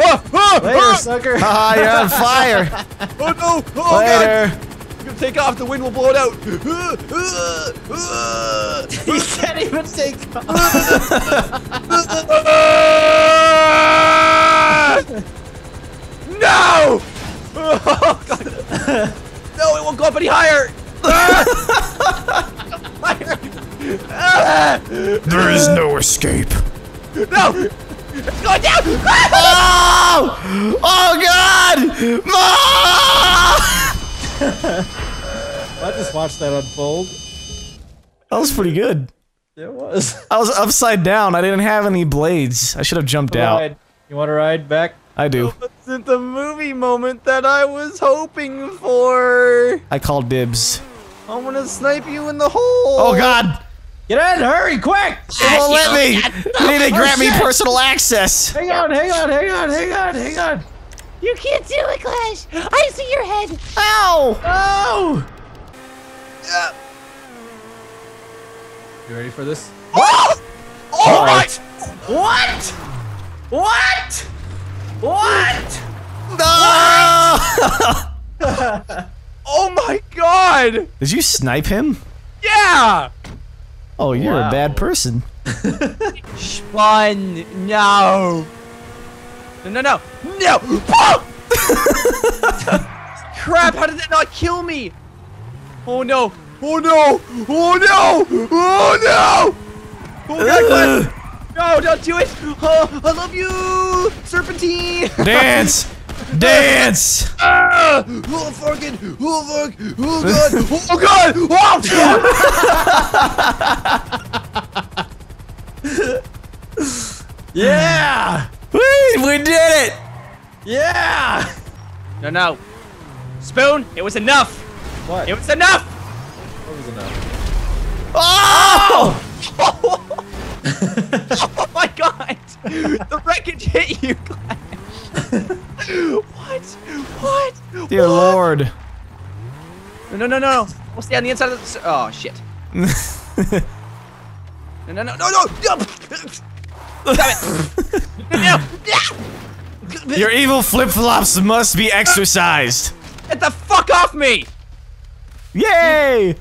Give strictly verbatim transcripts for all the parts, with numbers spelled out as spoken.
Oh, oh, Later, oh. sucker! Haha, you're on fire! Oh no! Oh, Later! God. I'm gonna take off, the wind will blow it out! He can't even take off! No! Oh, God. No, it won't go up any higher! There is no escape. No! It's going down! Oh! Oh God! No! I just watched that unfold. That was pretty good. It was. I was upside down. I didn't have any blades. I should have jumped out. You want to ride back? I do. That wasn't the movie moment that I was hoping for. I call dibs. I'm gonna snipe you in the hole. Oh God! Get in! Hurry, quick! It won't let me! You need to grant me personal access! Hang on, hang on, hang on, hang on, hang on! You can't do it, Clash! I see your head! Ow! Oh! Yeah. You ready for this? Oh! Oh my! What? What? What? No! Oh my God! Did you snipe him? Yeah! Oh, you're wow. a bad person. Spun, no. No, no, no. No! Crap, how did that not kill me? Oh no. Oh no. Oh no. Oh no. Oh God, no, don't do it. Oh, I love you, Serpentine. Dance. Dance! Ah! Oh fucking! Oh fuck! Oh God! Oh God! Oh! Yeah! We we did it! Yeah! No no, Spoon! It was enough. What? It was enough. What was enough? Oh! Oh my God! The wreckage hit you, Clash. What? What? Dear what? Lord. No, no, no, no. We'll stay on the inside of the. Oh, shit. No, no, no, no, no. Stop it. No. Your evil flip flops must be exercised. Get the fuck off me. Yay.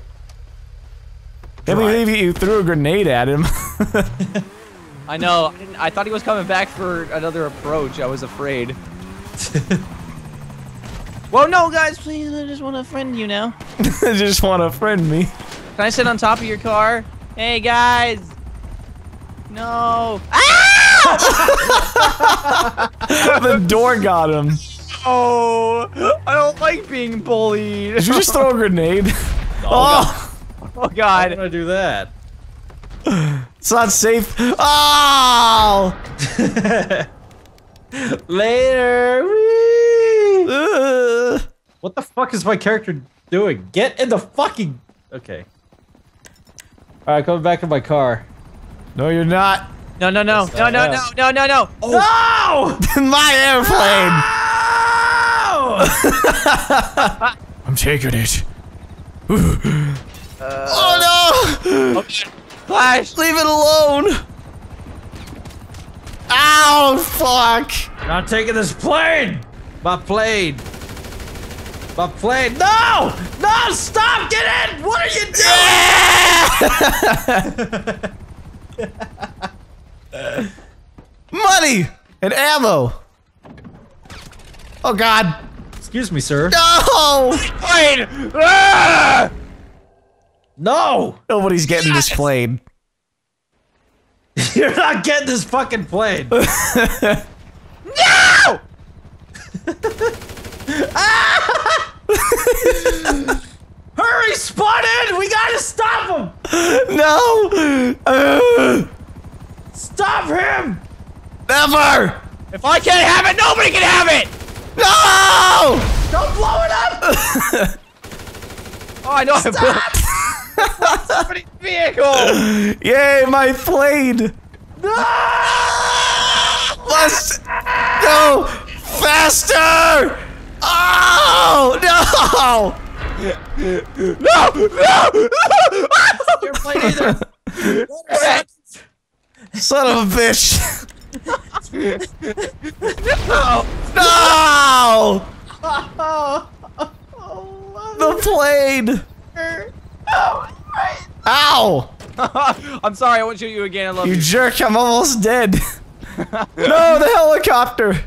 Then we leave you threw a grenade at him. I know. I, didn't, I thought he was coming back for another approach. I was afraid. Well, no, guys, please, I just want to friend you now. I just want to friend me. Can I sit on top of your car? Hey, guys. No. Ah! The door got him. Oh, I don't like being bullied. Did you just throw a grenade? Oh, oh God. Oh, God. I'm going to do that. It's not safe. Oh! Later. Uh. What the fuck is my character doing? Get in the fucking. Okay. All right, coming back in my car. No, you're not. No, no, no, no, no, no, no, no, no. Oh. No! My airplane. No! I'm taking it. uh, oh no! Okay. Flash, leave it alone. Ow, fuck! Not taking this plane! My plane! My plane! No! No! Stop! Get in! What are you doing? uh, money and ammo. Oh God! Excuse me, sir. No! Plane! Ah! No! Nobody's getting yes. this plane. You're not getting this fucking plane. No! Ah! Hurry, Spud-in! We gotta stop him! No! Uh, stop him! Never! If I can't have it, nobody can have it! No! Don't blow it up! Oh, I know I will. Somebody's vehicle! Yay, my plane! No! Must go faster! Oh no! No! No! Your plane either. Son of a bitch! No! No! The plane! Ow! I'm sorry, I won't shoot you again. I love you. You jerk, I'm almost dead. No, the helicopter!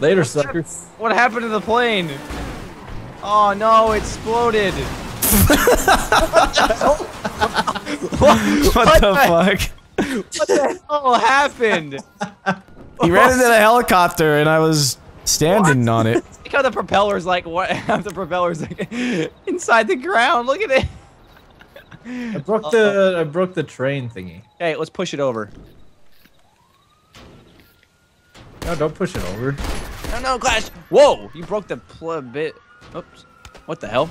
Later, suckers. What happened to the plane? Oh no, it exploded. What the hell? What, what the fuck? What the hell happened? He ran into the helicopter and I was standing what? on it. Look how the propeller's like, what? Half the propeller's like inside the ground. Look at it. I broke the, I broke the train thingy. Hey, let's push it over. No, don't push it over. No, no, Clash. Whoa, you broke the plug bit. Oops. What the hell?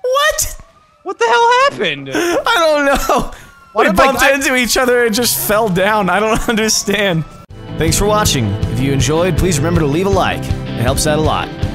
What? What the hell happened? I don't know. What we bumped I... into each other and just fell down. I don't understand. Thanks for watching. If you enjoyed, please remember to leave a like. It helps out a lot.